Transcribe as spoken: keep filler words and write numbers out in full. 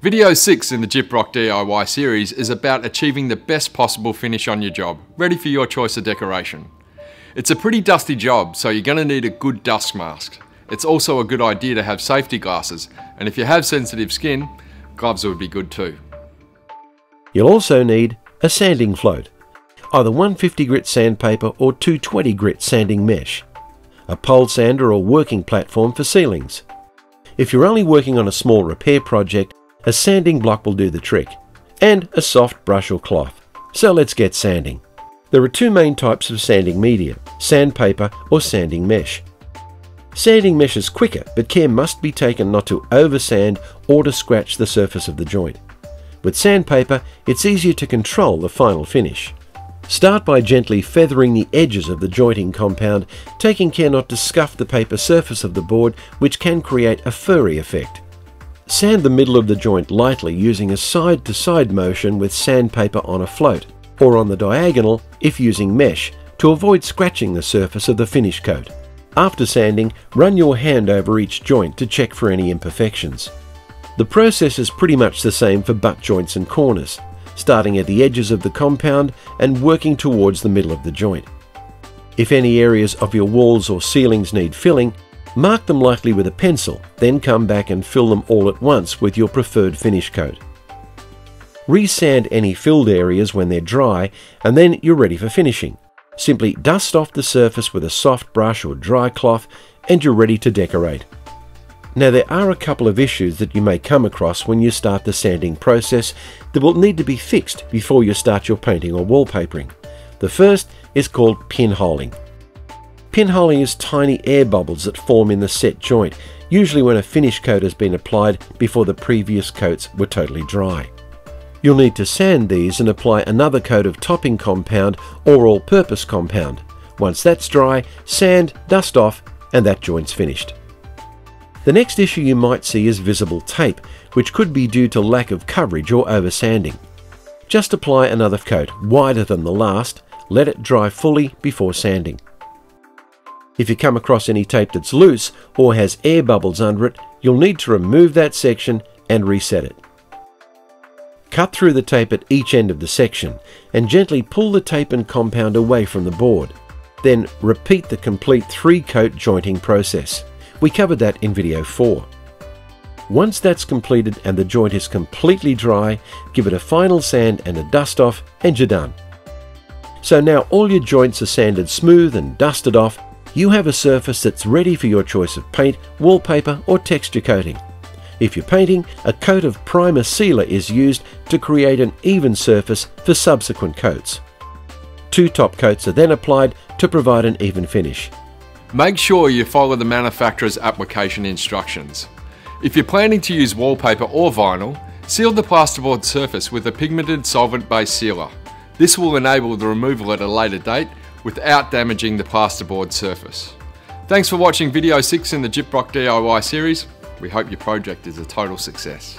Video six in the Gyprock D I Y series is about achieving the best possible finish on your job, ready for your choice of decoration. It's a pretty dusty job, so you're going to need a good dust mask. It's also a good idea to have safety glasses, and if you have sensitive skin, gloves would be good too. You'll also need a sanding float, either one fifty grit sandpaper or two twenty grit sanding mesh, a pole sander or working platform for ceilings. If you're only working on a small repair project, a sanding block will do the trick, and a soft brush or cloth. So let's get sanding. There are two main types of sanding media, sandpaper or sanding mesh. Sanding mesh is quicker, but care must be taken not to oversand or to scratch the surface of the joint. With sandpaper, it's easier to control the final finish. Start by gently feathering the edges of the jointing compound, taking care not to scuff the paper surface of the board, which can create a furry effect. Sand the middle of the joint lightly using a side-to-side motion with sandpaper on a float, or on the diagonal if using mesh, to avoid scratching the surface of the finish coat. After sanding, run your hand over each joint to check for any imperfections. The process is pretty much the same for butt joints and corners, starting at the edges of the compound and working towards the middle of the joint. If any areas of your walls or ceilings need filling, mark them lightly with a pencil, then come back and fill them all at once with your preferred finish coat. Resand any filled areas when they're dry, and then you're ready for finishing. Simply dust off the surface with a soft brush or dry cloth, and you're ready to decorate. Now, there are a couple of issues that you may come across when you start the sanding process that will need to be fixed before you start your painting or wallpapering. The first is called pinholing. Pinholing is tiny air bubbles that form in the set joint, usually when a finish coat has been applied before the previous coats were totally dry. You'll need to sand these and apply another coat of topping compound or all-purpose compound. Once that's dry, sand, dust off, and that joint's finished. The next issue you might see is visible tape, which could be due to lack of coverage or oversanding. Just apply another coat, wider than the last, let it dry fully before sanding. If you come across any tape that's loose or has air bubbles under it, you'll need to remove that section and reset it. Cut through the tape at each end of the section and gently pull the tape and compound away from the board. Then repeat the complete three-coat jointing process. We covered that in video four. Once that's completed and the joint is completely dry, give it a final sand and a dust off and you're done. So now all your joints are sanded smooth and dusted off. You have a surface that's ready for your choice of paint, wallpaper or texture coating. If you're painting, a coat of primer sealer is used to create an even surface for subsequent coats. Two top coats are then applied to provide an even finish. Make sure you follow the manufacturer's application instructions. If you're planning to use wallpaper or vinyl, seal the plasterboard surface with a pigmented solvent-based sealer. This will enable the removal at a later date without damaging the plasterboard surface. Thanks for watching video six in the Gyprock D I Y series. We hope your project is a total success.